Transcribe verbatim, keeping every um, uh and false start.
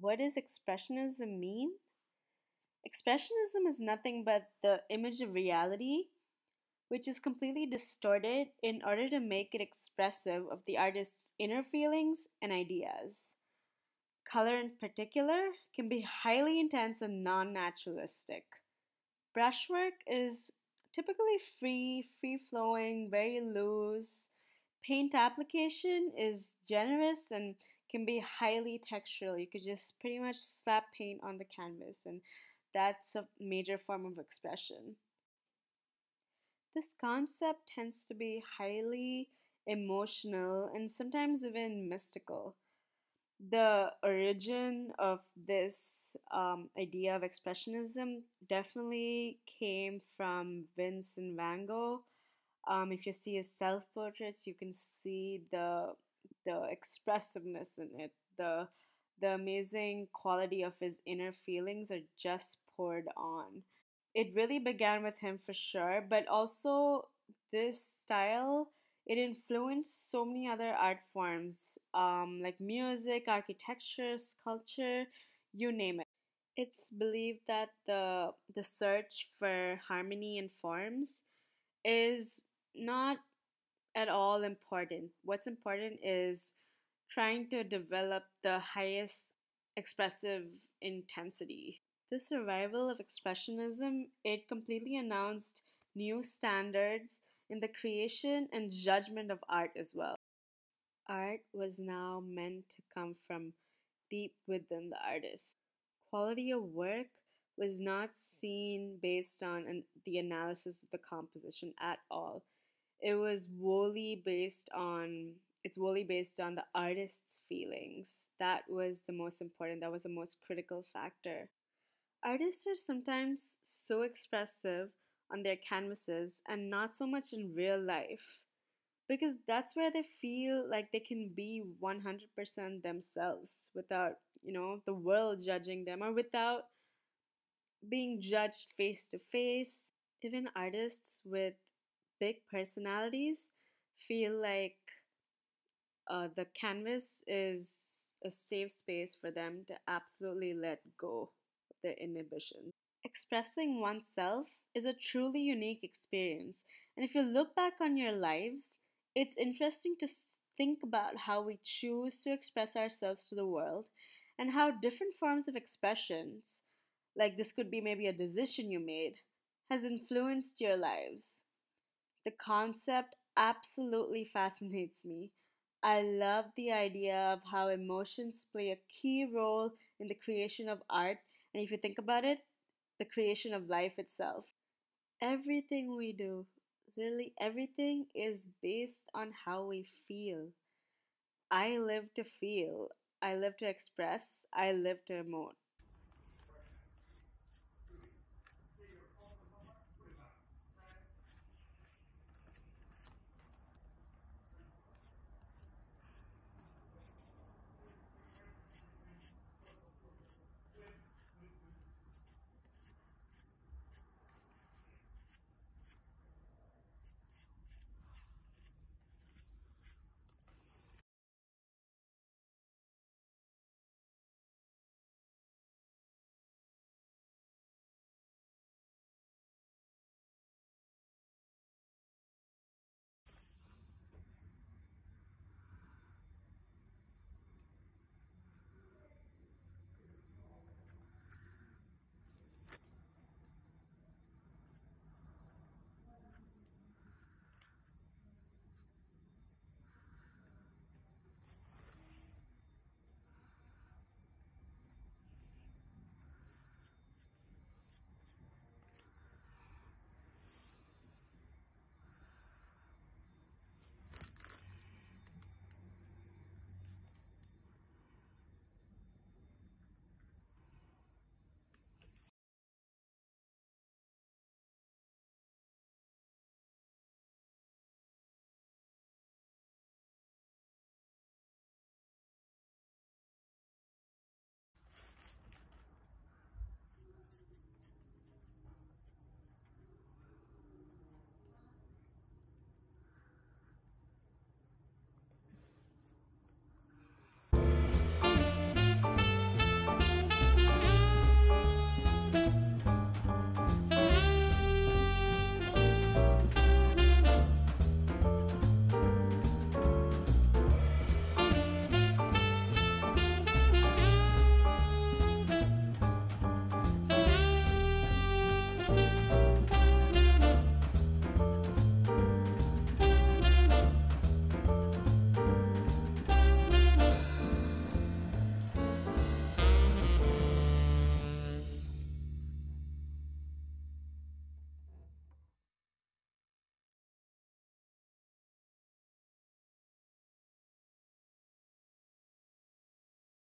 What does expressionism mean? Expressionism is nothing but the image of reality, which is completely distorted in order to make it expressive of the artist's inner feelings and ideas. Color in particular can be highly intense and non-naturalistic. Brushwork is typically free, free-flowing, very loose. Paint application is generous and can be highly textural. You could just pretty much slap paint on the canvas, and that's a major form of expression. This concept tends to be highly emotional and sometimes even mystical. The origin of this um, idea of expressionism definitely came from Vincent van Gogh. Um, if you see his self-portraits, you can see the the expressiveness in it. The, the amazing quality of his inner feelings are just poured on. It really began with him for sure, but also this style, it influenced so many other art forms, um, like music, architecture, sculpture, you name it. It's believed that the, the search for harmony and forms is not at all important. What's important is trying to develop the highest expressive intensity. This revival of expressionism, it completely announced new standards in the creation and judgment of art as well. Art was now meant to come from deep within the artist. Quality of work was not seen based on an, the analysis of the composition at all. It was wholly based on, it's wholly based on the artist's feelings. That was the most important, that was the most critical factor. Artists are sometimes so expressive on their canvases and not so much in real life, because that's where they feel like they can be one hundred percent themselves without, you know, the world judging them or without being judged face to face. Even artists with big personalities feel like uh, the canvas is a safe space for them to absolutely let go of their inhibitions. Expressing oneself is a truly unique experience, and if you look back on your lives, it's interesting to think about how we choose to express ourselves to the world and how different forms of expressions, like this could be maybe a decision you made, has influenced your lives. The concept absolutely fascinates me. I love the idea of how emotions play a key role in the creation of art, and if you think about it, the creation of life itself. Everything we do, literally everything, is based on how we feel. I live to feel, I live to express, I live to emote.